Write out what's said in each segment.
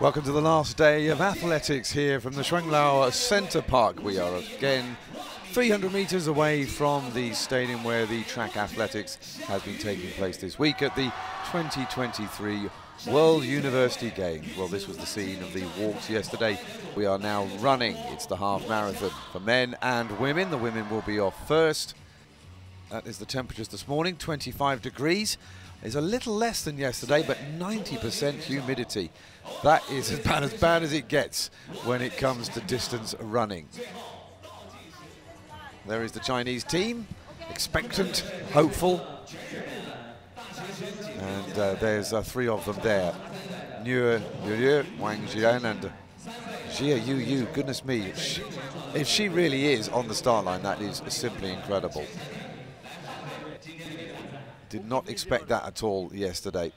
Welcome to the last day of athletics here from the Shuanglao Centre Park. We are again 300 metres away from the stadium where the track athletics has been taking place this week at the 2023 World University Games. Well, this was the scene of the walks yesterday. We are now running. It's the half marathon for men and women. The women will be off first. That is the temperatures this morning, 25 degrees. It's a little less than yesterday, but 90% humidity. That is about as bad as it gets when it comes to distance running. There is the Chinese team, expectant, hopeful. And there's three of them there. Niu Yuyu, Wang Jian and Xia Yuyu. Goodness me, if she really is on the start line, that is simply incredible. Did not expect that at all yesterday.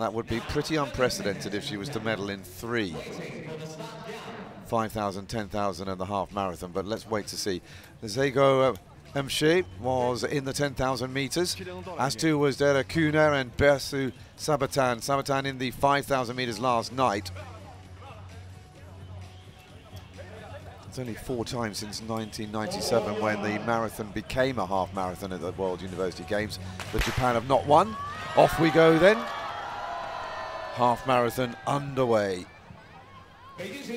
That would be pretty unprecedented if she was to medal in three. 5,000, 10,000 and the half marathon, but let's wait to see. Zago Mshe was in the 10,000 meters, as too was Dera Kuna and Bersu Sabatan. Sabatan in the 5,000 meters last night. It's only four times since 1997 when the marathon became a half marathon at the World University Games that Japan have not won. Off we go then. Half marathon underway. These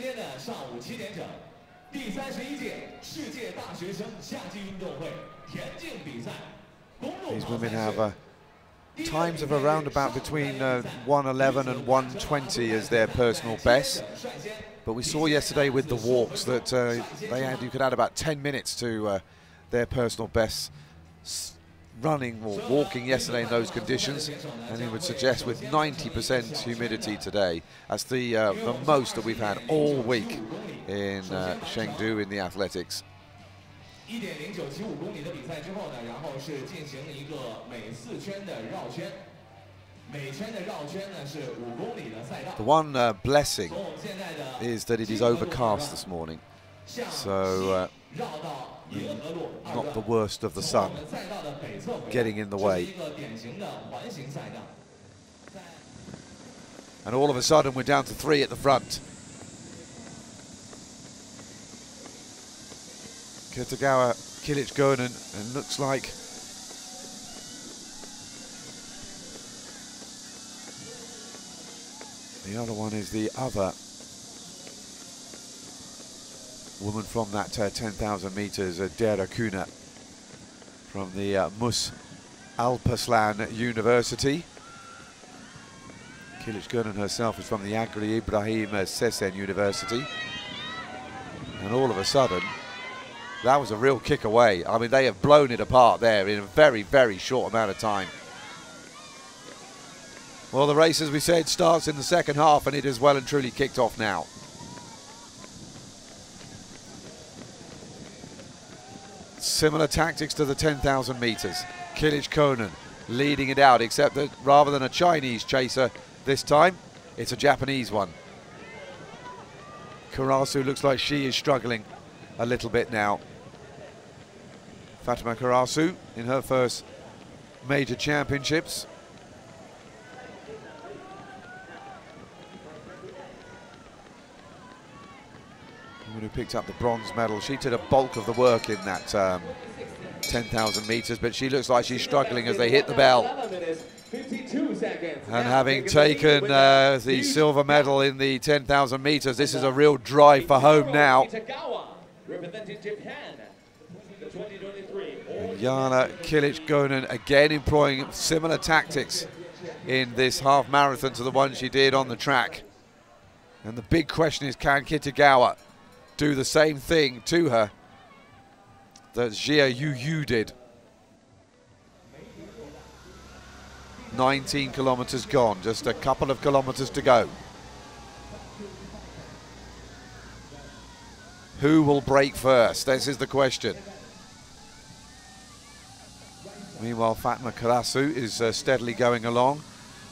women have times of around about between 1:11 and 1:20 as their personal best. But we saw yesterday with the walks that you could add about 10 minutes to their personal best running or walking yesterday in those conditions, and it would suggest with 90% humidity today. That's the most that we've had all week in Chengdu in the athletics. The one blessing is that it is overcast this morning, so not the worst of the sun getting in the way. And all of a sudden we're down to three at the front. Kitagawa, Kılıç Gönen, and looks like the other one is the other woman from that 10,000 metres, Dera Kuna, from the Mus Alpaslan University. Kılıç Gönen herself is from the Agri Ibrahim Sesen University. And all of a sudden, that was a real kick away. I mean, they have blown it apart there in a very, very short amount of time. Well, the race, as we said, starts in the second half, and it is well and truly kicked off now. Similar tactics to the 10,000 metres. Kılıç Gönen leading it out, except that rather than a Chinese chaser this time, it's a Japanese one. Karasu looks like she is struggling a little bit now. Fatima Karasu in her first major championships. Who picked up the bronze medal. She did a bulk of the work in that 10,000 metres, but she looks like she's struggling as they hit the bell. And having taken the silver medal in the 10,000 metres, this is a real drive for home now. And Yana Kılıç Gönen again employing similar tactics in this half marathon to the one she did on the track. And the big question is, can Kitagawa do the same thing to her that Xia Yuyu did? 19 kilometers gone, just a couple of kilometers to go. Who will break first? This is the question. Meanwhile, Fatma Karasu is steadily going along.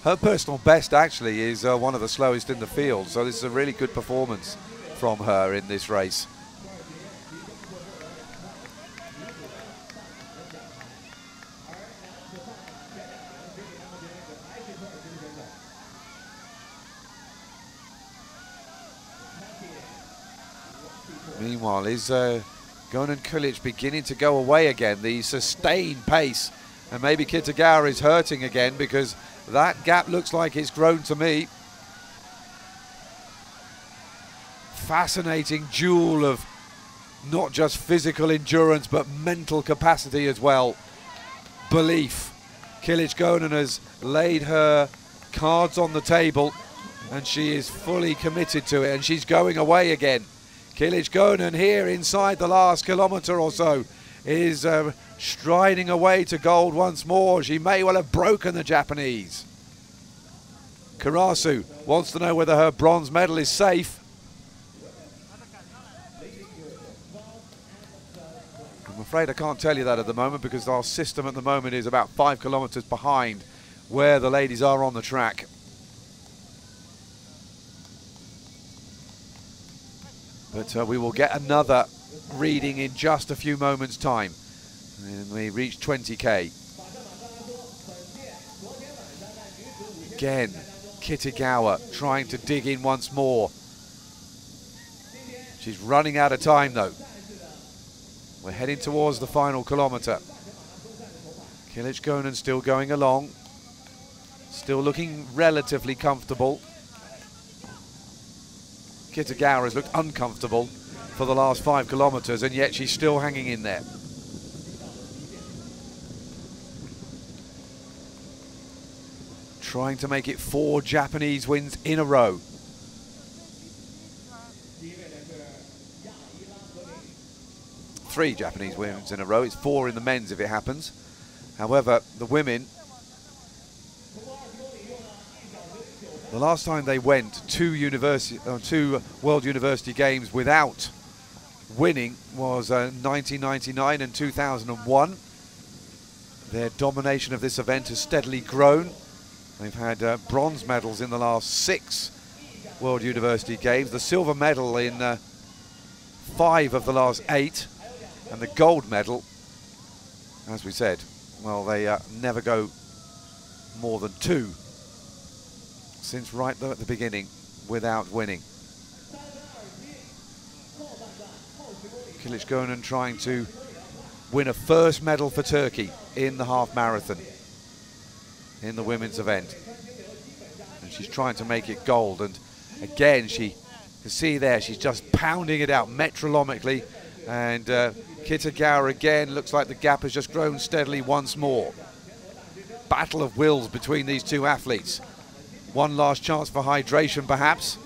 Her personal best actually is one of the slowest in the field, so this is a really good performance from her in this race. Meanwhile, is Gönen Kılıç beginning to go away again? The sustained pace, and maybe Kitagawa is hurting again, because that gap looks like it's grown to me. Fascinating duel of not just physical endurance, but mental capacity as well. Belief. Kılıç Gönen has laid her cards on the table, and she is fully committed to it, and she's going away again. Kılıç Gönen here inside the last kilometre or so is striding away to gold once more. She may well have broken the Japanese. Karasu wants to know whether her bronze medal is safe. I'm afraid I can't tell you that at the moment, because our system at the moment is about 5 kilometres behind where the ladies are on the track. But we will get another reading in just a few moments' time. And we reach 20k. Again, Kitagawa trying to dig in once more. She's running out of time, though. We're heading towards the final kilometre. Kılıç Gönen still going along. Still looking relatively comfortable. Kitagawa has looked uncomfortable for the last 5 kilometres, and yet she's still hanging in there. Trying to make it 4 Japanese wins in a row. Three Japanese wins in a row. It's 4 in the men's if it happens. However, the women, the last time they went to World University Games without winning was 1999 and 2001. Their domination of this event has steadily grown. They've had bronze medals in the last 6 World University Games, the silver medal in 5 of the last 8, and the gold medal, as we said, well, they never go more than 2. Since right there at the beginning without winning. Kılıç Gönen trying to win a first medal for Turkey in the half marathon in the women's event. And she's trying to make it gold, and again, she can see there, she's just pounding it out metronomically, and Kitagawa again, looks like the gap has just grown steadily once more. Battle of wills between these two athletes. One last chance for hydration, perhaps.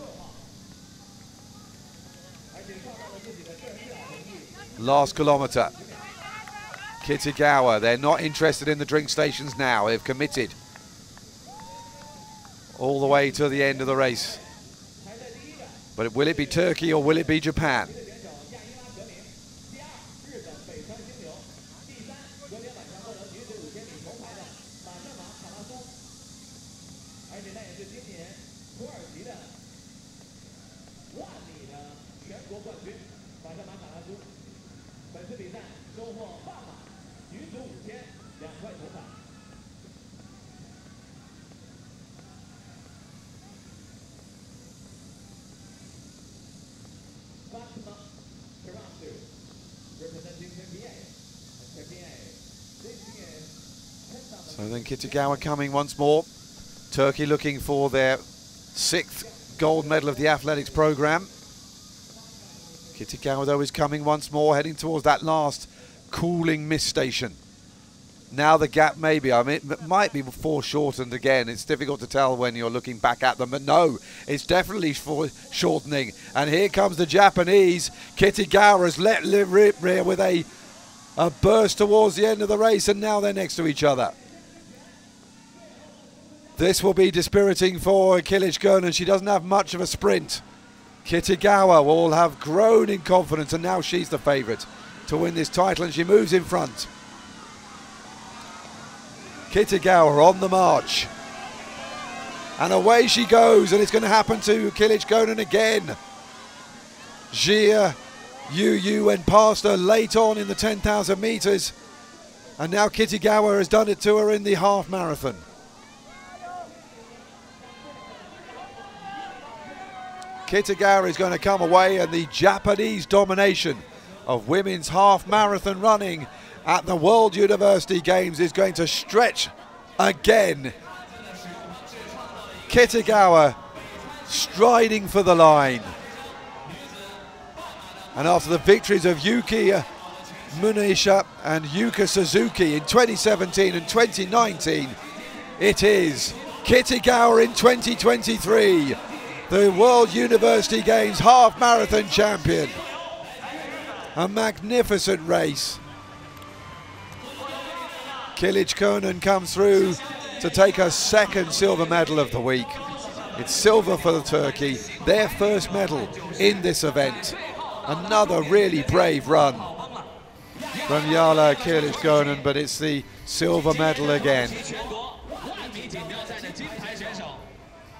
Last kilometre. Kitagawa, they're not interested in the drink stations now. They've committed all the way to the end of the race. But will it be Turkey or will it be Japan? So then Kitagawa coming once more. Turkey looking for their 6th gold medal of the athletics program. Kitagawa, though, is coming once more, heading towards that last cooling mist station. Now the gap maybe, I mean, it might be foreshortened again. It's difficult to tell when you're looking back at them, but no, it's definitely foreshortening. And here comes the Japanese. Kitagawa has let rip here with a burst towards the end of the race, and now they're next to each other. This will be dispiriting for Kılıç Gönen. She doesn't have much of a sprint. Kitagawa will have grown in confidence, and now she's the favourite to win this title, and she moves in front. Kitagawa on the march, and away she goes, and it's going to happen to Kılıç Gönen again. Xia Yuyu went past her late on in the 10,000 metres, and now Kitagawa has done it to her in the half marathon. Kitagawa is going to come away, and the Japanese domination of women's half marathon running at the World University Games is going to stretch again. Kitagawa striding for the line. And after the victories of Yuki Munisha and Yuka Suzuki in 2017 and 2019, it is Kitagawa in 2023, the World University Games half marathon champion. A magnificent race. Kılıç Gönen comes through to take her second silver medal of the week. It's silver for the Turkey, their first medal in this event. Another really brave run from Yala Kılıç Gönen, but it's the silver medal again.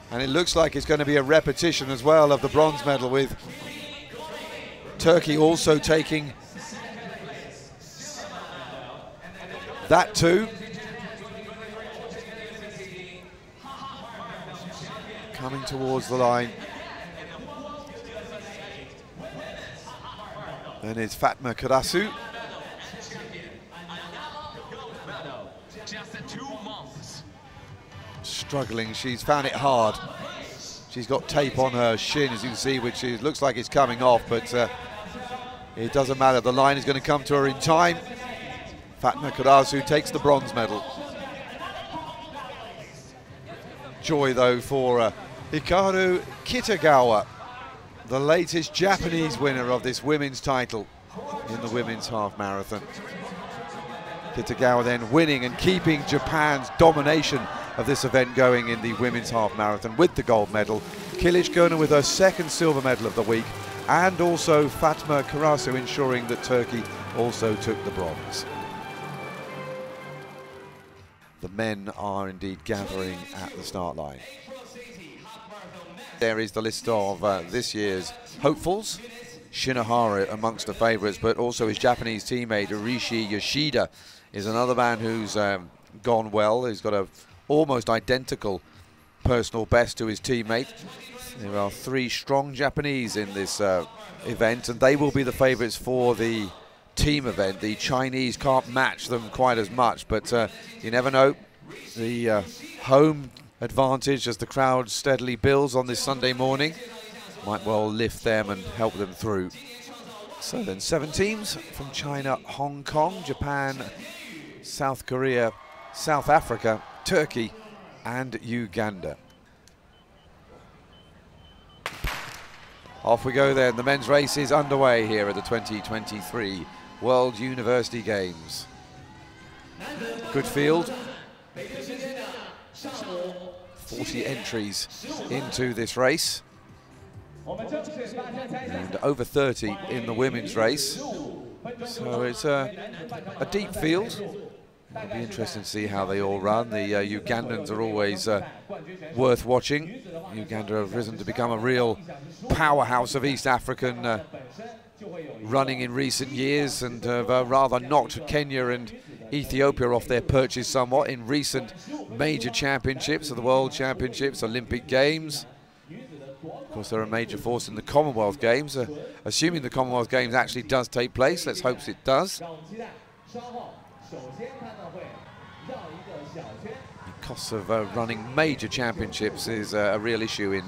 And it looks like it's going to be a repetition as well of the bronze medal, with Turkey also taking that too. Coming towards the line. And it's Fatima Karasu. Struggling, she's found it hard. She's got tape on her shin, as you can see, which is, looks like it's coming off, but it doesn't matter. The line is going to come to her in time. Fatima Karasu takes the bronze medal. Joy, though, for Hikaru Kitagawa, the latest Japanese winner of this women's title in the women's half marathon. Kitagawa then winning and keeping Japan's domination of this event going in the women's half marathon with the gold medal. Kılıç Gönen with her second silver medal of the week, and also Fatima Karasu ensuring that Turkey also took the bronze. The men are indeed gathering at the start line. There is the list of this year's hopefuls. Shinohara amongst the favourites, but also his Japanese teammate Rishi Yoshida is another man who's gone well. He's got a almost identical personal best to his teammate. There are three strong Japanese in this event, and they will be the favourites for the team event. The Chinese can't match them quite as much, but you never know. The home advantage, as the crowd steadily builds on this Sunday morning, might well lift them and help them through. So then 7 teams from China, Hong Kong, Japan, South Korea, South Africa, Turkey and Uganda. Off we go then. The men's race is underway here at the 2023 World University Games. Good field. 40 entries into this race. And over 30 in the women's race. So it's a deep field. It'll be interesting to see how they all run. The Ugandans are always worth watching. Uganda have risen to become a real powerhouse of East African running in recent years, and have rather knocked Kenya and Ethiopia off their perches somewhat in recent major championships, of the World Championships, Olympic Games. Of course, they're a major force in the Commonwealth Games. Assuming the Commonwealth Games actually does take place, let's hope it does. The cost of running major championships is a real issue in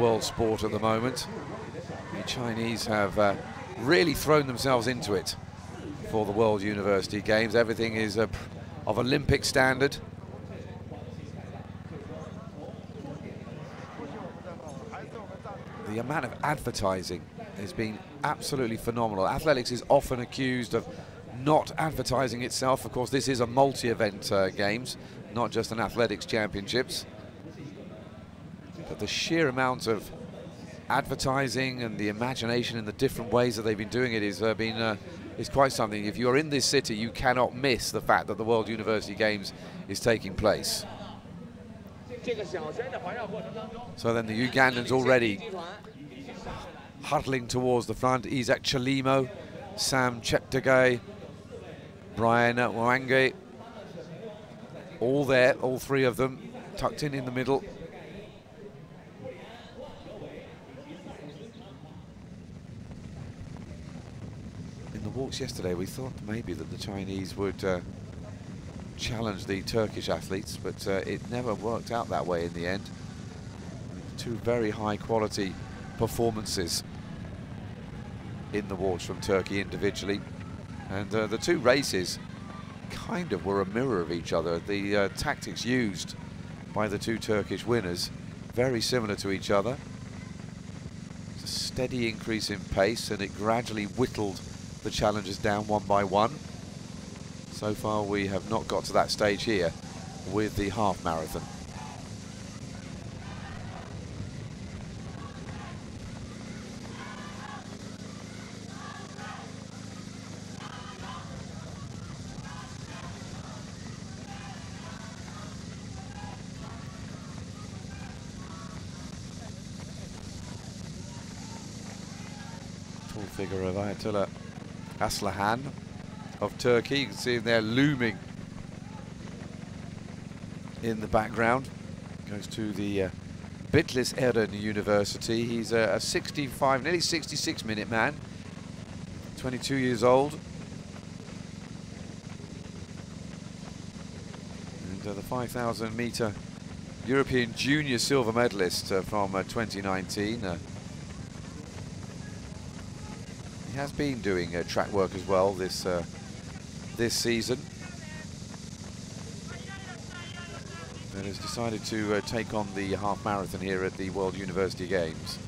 world sport at the moment. The Chinese have really thrown themselves into it for the World University Games. Everything is of Olympic standard. The amount of advertising has been absolutely phenomenal. Athletics is often accused of not advertising itself. Of course, this is a multi-event games, not just an athletics championships, but the sheer amount of advertising and the imagination and the different ways that they've been doing it is quite something. If you're in this city, you cannot miss the fact that the World University Games is taking place. So then the Ugandans already huddling towards the front. Isaac Chelimo, Sam Cheptegei, Ryan Mwange, all there, all three of them, tucked in the middle. walks yesterday, we thought maybe that the Chinese would challenge the Turkish athletes, but it never worked out that way in the end. Two very high quality performances in the walks from Turkey individually, and the two races kind of were a mirror of each other. The tactics used by the two Turkish winners very similar to each other. It's a steady increase in pace, and it gradually whittled the challengers down one by one. So far we have not got to that stage here with the half marathon. Figure of Ayatullah Aslahan of Turkey. You can see him there looming in the background. Goes to the Bitlis Eren University. He's a 65, nearly 66 minute man, 22 years old. And the 5,000 meter European junior silver medalist from 2019. He has been doing track work as well this season, and has decided to take on the half marathon here at the World University Games.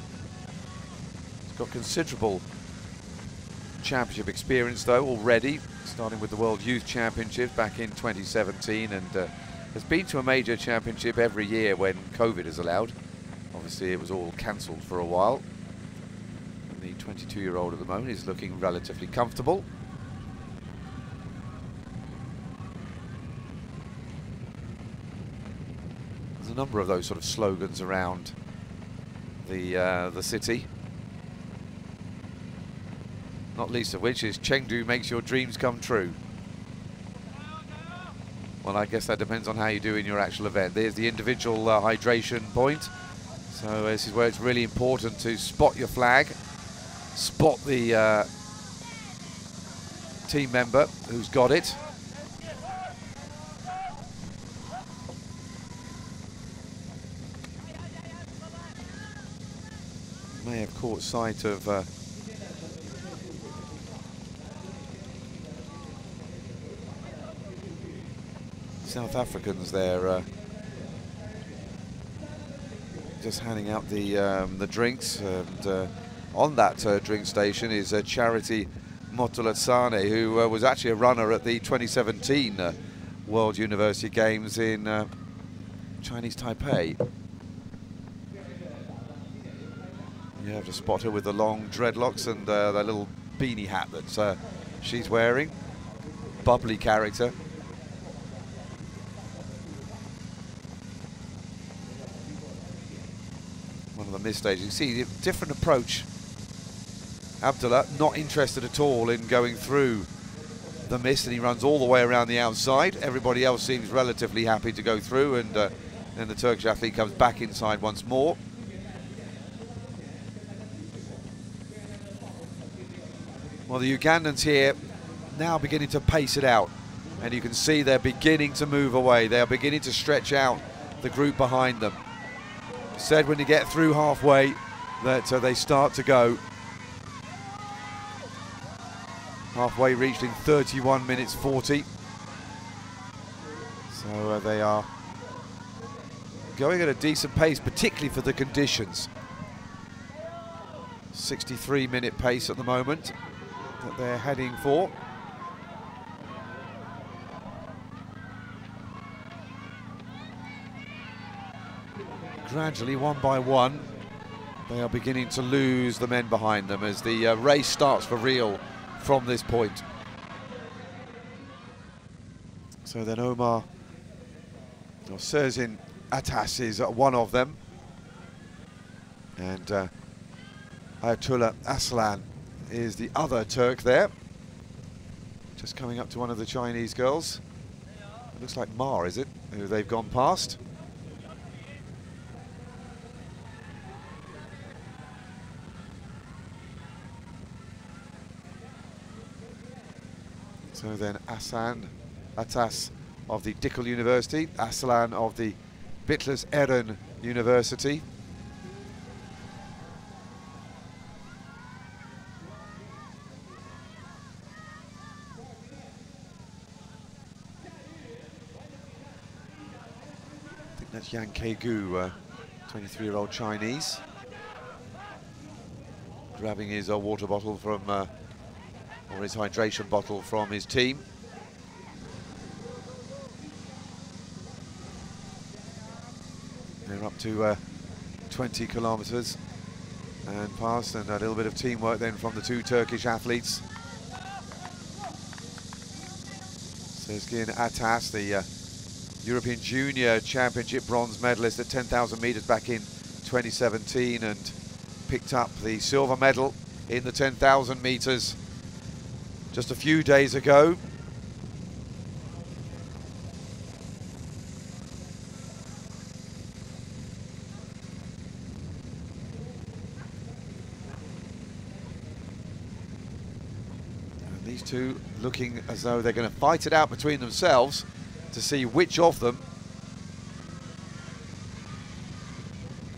He's got considerable championship experience though already, starting with the World Youth Championship back in 2017, and has been to a major championship every year when COVID is allowed. Obviously it was all cancelled for a while. The 22-year-old at the moment is looking relatively comfortable. There's a number of those sort of slogans around the city. Not least of which is Chengdu makes your dreams come true. Well, I guess that depends on how you do in your actual event. There's the individual hydration point. So this is where it's really important to spot your flag. Spot the team member who's got it. May have caught sight of South Africans there, just handing out the drinks, and on that drink station is Charity Motulatsane, who was actually a runner at the 2017 World University Games in Chinese Taipei. You have to spot her with the long dreadlocks and the little beanie hat that she's wearing. Bubbly character. One of the missed stages. You see, different approach. Abdullah not interested at all in going through the mist, and he runs all the way around the outside. Everybody else seems relatively happy to go through, and then the Turkish athlete comes back inside once more. Well, the Ugandans here now beginning to pace it out, and you can see they're beginning to move away. They are beginning to stretch out the group behind them. Said when you get through halfway that they start to go. Halfway reached in 31 minutes 40. So they are going at a decent pace, particularly for the conditions. 63 minute pace at the moment that they're heading for. Gradually, one by one, they are beginning to lose the men behind them as the race starts for real from this point. So then Omar or Sezgin Atas is one of them, and Ayatullah Aslahan is the other Turk there, just coming up to one of the Chinese girls. It looks like Ma, is it, who they've gone past. So then Hasan Atas of the Dickel University, Aslan of the Bitlis Eren University. I think that's Yang Kegu, 23-year-old Chinese, grabbing his water bottle from, or his hydration bottle from his team. They're up to 20 kilometers and past, and a little bit of teamwork then from the two Turkish athletes. Sezgin Atas, the European Junior Championship bronze medalist at 10,000 meters back in 2017, and picked up the silver medal in the 10,000 meters just a few days ago. These two looking as though they're going to fight it out between themselves to see which of them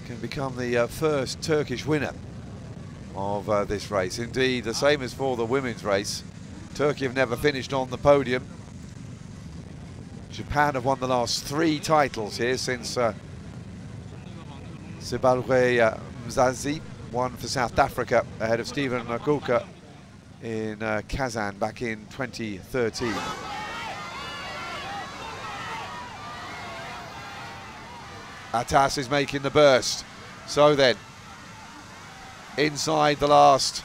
can become the first Turkish winner of this race. Indeed, the same as for the women's race. Turkey have never finished on the podium. Japan have won the last three titles here since Sebalwe Mzazi won for South Africa ahead of Stephen Kulka in Kazan back in 2013. Atas is making the burst. So then, inside the last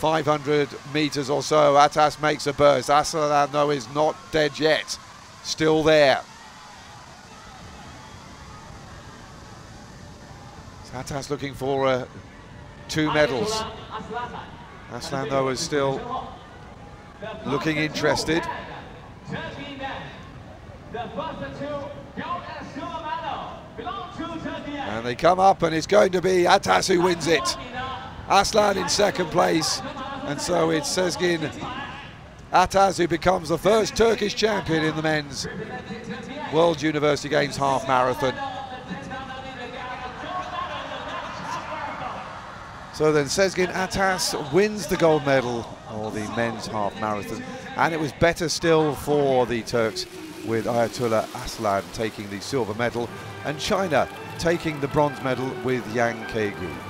500 meters or so, Atas makes a burst. Aslahan, though, is not dead yet. Still there. Atas looking for two medals. Aslan, though, is still looking interested. And they come up, and it's going to be Atas who wins it. Aslan in second place, and so it's Sezgin Atas who becomes the first Turkish champion in the men's World University Games half marathon. So then Sezgin Atas wins the gold medal for the men's half marathon, and it was better still for the Turks, with Ayatullah Aslahan taking the silver medal and China taking the bronze medal with Yang Kegu.